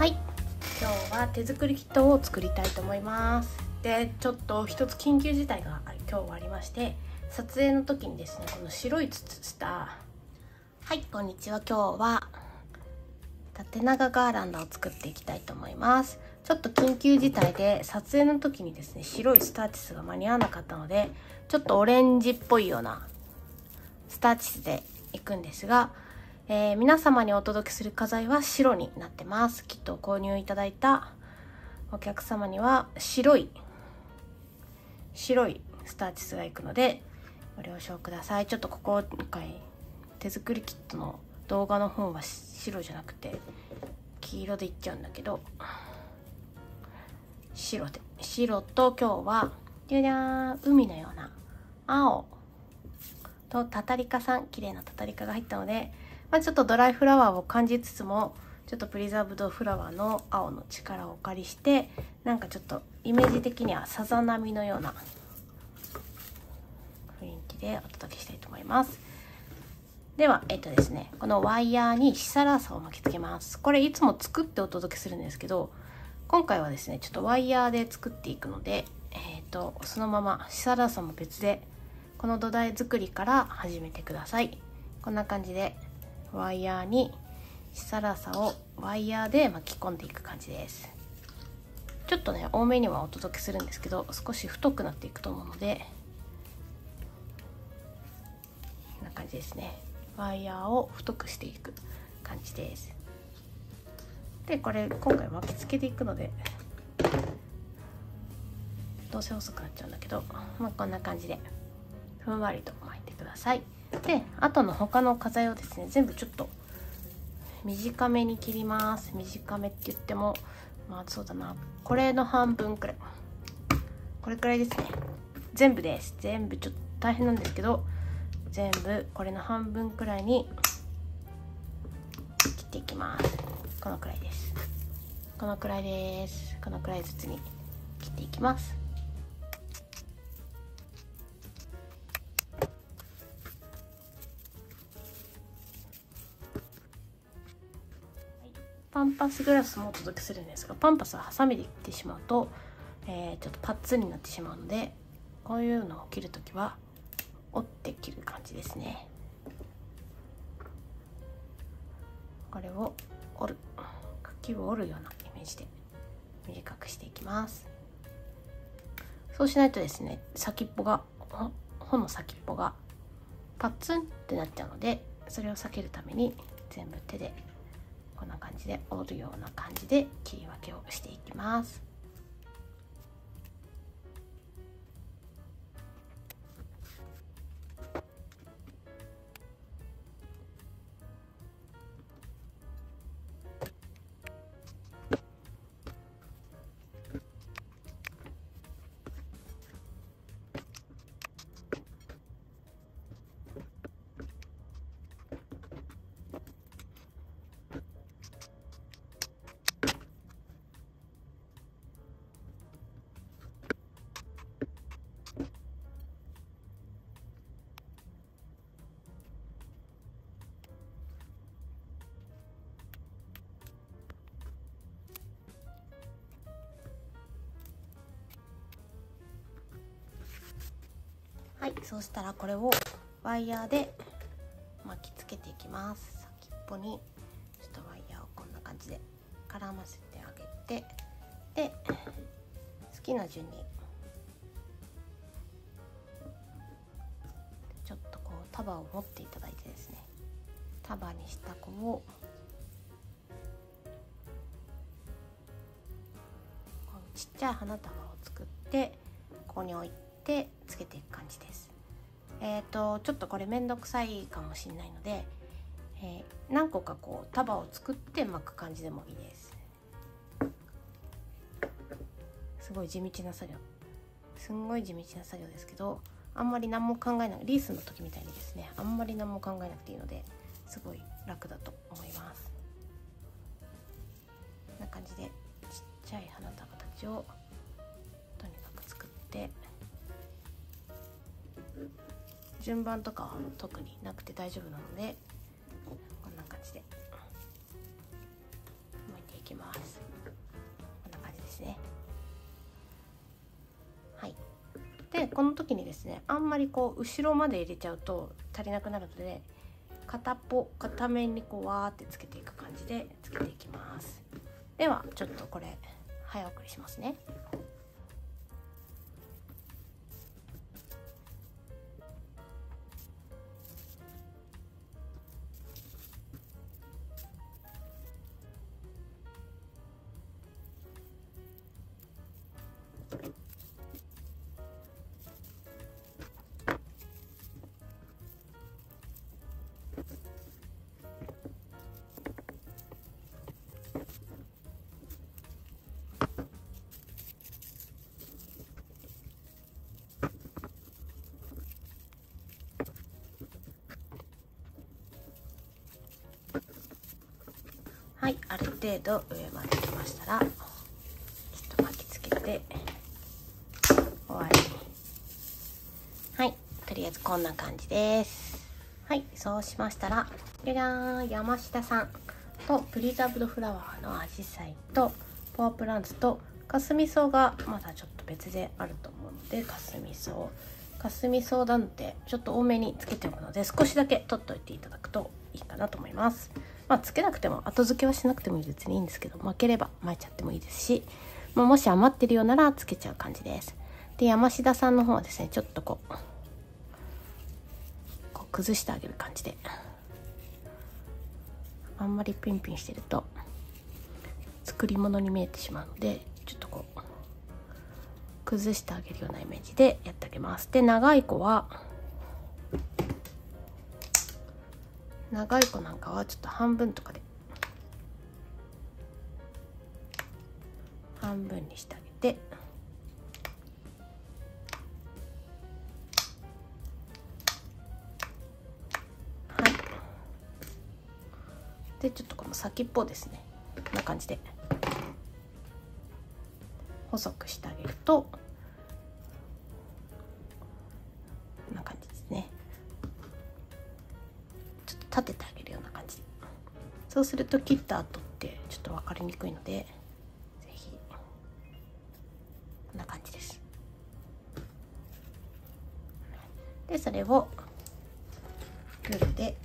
はい、今日は手作りキットを作りたいと思います。で、ちょっと一つ緊急事態が今日はありまして、撮影の時にですね、この白い筒下、はい、こんにちは。今日は縦長ガーランドを作っていきたいと思います。ちょっと緊急事態で撮影の時にですね、白いスターチスが間に合わなかったので、ちょっとオレンジっぽいようなスターチスでいくんですが、皆様にお届けする花材は白になってます。キットを購入いただいたお客様には白いスターチスがいくのでご了承ください。ちょっとここ今回手作りキットの動画の方は白じゃなくて黄色でいっちゃうんだけど、白と今日はじゃじゃーん、海のような青とタタリカさん、綺麗なタタリカが入ったので、まあ、ちょっとドライフラワーを感じつつもちょっとプリザーブドフラワーの青の力をお借りして、なんかちょっとイメージ的にはさざ波のような雰囲気でお届けしたいと思います。ではですね、このワイヤーにシサラーサを巻きつけます。これいつも作ってお届けするんですけど、今回はですねちょっとワイヤーで作っていくので、そのままシサラーサも別でこの土台作りから始めてください。こんな感じでワイヤーにシサラーサをワイヤーで巻き込んでいく感じです。ちょっとね多めにはお届けするんですけど、少し太くなっていくと思うので、こんな感じですね。ワイヤーを太くしていく感じです。で、これ今回巻きつけていくのでどうせ細くなっちゃうんだけど、まあ、こんな感じでふんわりと巻いてください。で、あとの他の花材をですね全部ちょっと短めに切ります。短めって言ってもまあそうだな、これの半分くらい、これくらいですね。全部です。全部ちょっと大変なんですけど、全部これの半分くらいに切っていきます。このくらいです。このくらいです。このくらいずつに切っていきます。パンパスグラスもお届けするんですが、パンパスはハサミで切ってしまうと、ちょっとパッツンになってしまうので、こういうのを切るときは折って切る感じですね。これを折る、茎を折るようなイメージで短くしていきます。そうしないとですね、先っぽが、穂の先っぽがパッツンってなっちゃうので、それを避けるために全部手でこんな感じで折るような感じで切り分けをしていきます。はい、そうしたらこれをワイヤーで巻きつけていきます。先っぽにちょっとワイヤーをこんな感じで絡ませてあげて、で好きな順にちょっとこう束を持っていただいてですね、束にした子をちっちゃい花束を作ってここに置いてつけていく感じです。ちょっとこれ面倒くさいかもしれないので、何個かこう束を作って巻く感じでもいいです。すごい地道な作業、すんごい地道な作業ですけど、あんまり何も考えない、リースの時みたいにですねあんまり何も考えなくていいので、すごい楽だと思います。こんな感じでちっちゃい花束たちをとにかく作って、順番とかは特になくて大丈夫なので、こんな感じで巻いていきます。この時にですね、あんまりこう後ろまで入れちゃうと足りなくなるので、片面にこうわーってつけていく感じでつけていきます。ではちょっとこれ早送りしますね。はい、ある程度上まできましたら、ちょっと巻きつけて終わり。はい、とりあえずこんな感じです。はい、そうしましたら、じゃじゃーん、山下さんとプリザーブドフラワーのアジサイとポアプランツとカスミソウがまだちょっと別であると思うので、カスミソウなんてちょっと多めにつけておくので、少しだけ取っといていただくといいかなと思います。まあ、つけなくても後付けはしなくても別にいいんですけど、巻ければ巻いちゃってもいいですし、まあ、もし余ってるようならつけちゃう感じです。で、山下さんの方はですね、ちょっとこう崩してあげる感じで、あんまりピンピンしてると作り物に見えてしまうので、ちょっとこう崩してあげるようなイメージでやってあげます。で、長い子なんかはちょっと半分とかで半分にしてあげて、はい、でちょっとこの先っぽですね、こんな感じで細くしてあげるとこんな感じですね。立ててあげるような感じ。そうすると切った後ってちょっと分かりにくいので、是非こんな感じです。で、それをグルで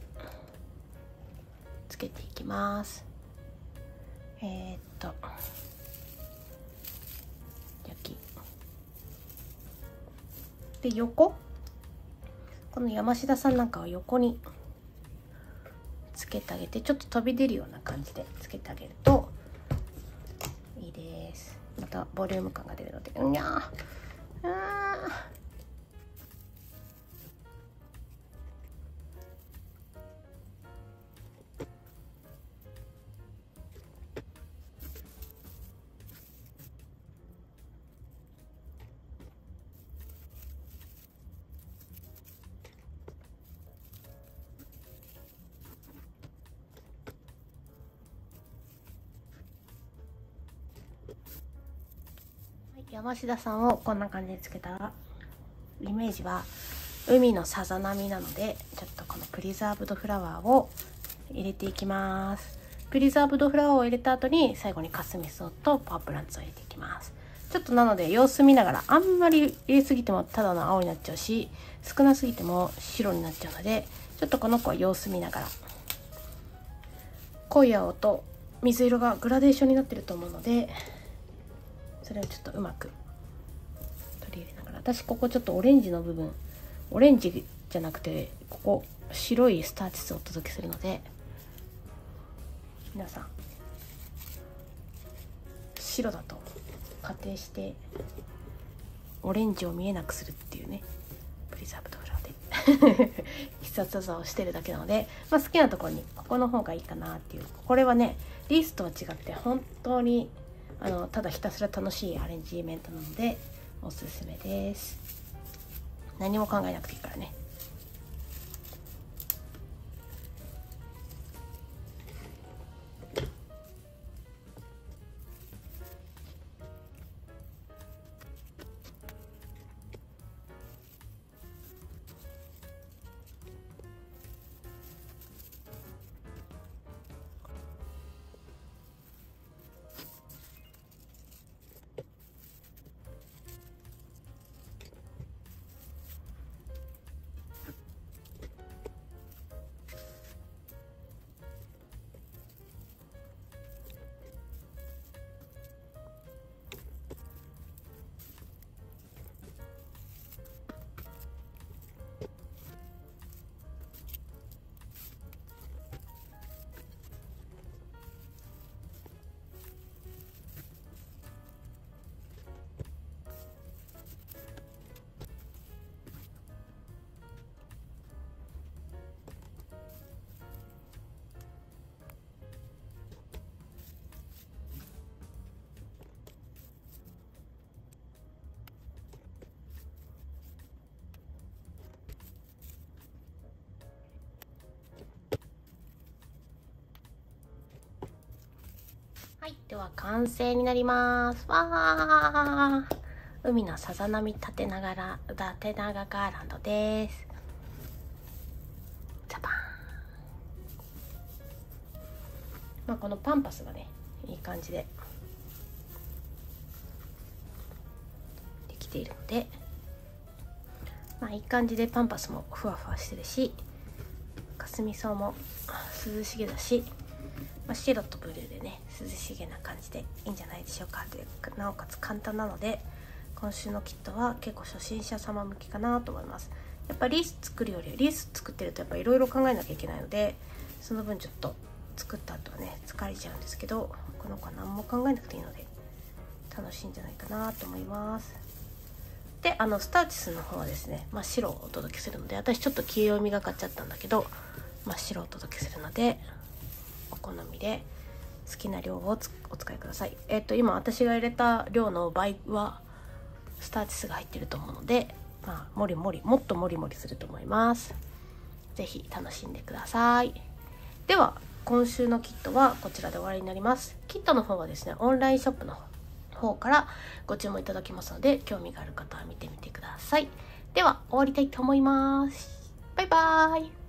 つけていきます。焼き。で、横。この山下さんなんかは横につけてあげて、ちょっと飛び出るような感じでつけてあげるといいです。またボリューム感が出るので、うにゃー、山下さんをこんな感じでつけたら、イメージは海のさざ波なので、ちょっとこのプリザーブドフラワーを入れていきます。プリザーブドフラワーを入れた後に、最後にカスミソウとパープランツを入れていきます。ちょっとなので様子見ながら、あんまり入れすぎてもただの青になっちゃうし、少なすぎても白になっちゃうので、ちょっとこの子は様子見ながら、濃い青と水色がグラデーションになってると思うので、それをちょっとうまく取り入れながら、私ここちょっとオレンジの部分、オレンジじゃなくてここ白いスターチスをお届けするので、皆さん白だと仮定してオレンジを見えなくするっていうね、プリザーブドフラワーで必殺技をしてるだけなので、まあ、好きなところにここの方がいいかなっていう。これはね、リースとは違って本当にただひたすら楽しいアレンジメントなのでおすすめです。何も考えなくていいからね。はい、では完成になります。わー、海のさざ波縦長ガーランドです。ジャパン。まあこのパンパスがね、いい感じでできているので、まあいい感じでパンパスもふわふわしてるし、霞草も涼しげだし、まあ、白とブルーでね涼しげな感じでいいんじゃないでしょうか。というか、なおかつ簡単なので今週のキットは結構初心者様向きかなと思います。やっぱりリース作ってるとやっぱいろいろ考えなきゃいけないので、その分ちょっと作った後はね疲れちゃうんですけど、この子は何も考えなくていいので楽しいんじゃないかなと思います。で、スターチスの方はですね、まあ、白をお届けするので、私ちょっと黄色みがかっちゃったんだけど、まあ、白をお届けするのでお好みで好きな量をお使いください。今私が入れた量の倍はスターチスが入ってると思うので、まあ、もっともりもりすると思います。是非楽しんでください。では今週のキットはこちらで終わりになります。キットの方はですね、オンラインショップの方からご注文いただけますので、興味がある方は見てみてください。では終わりたいと思います。バイバーイ。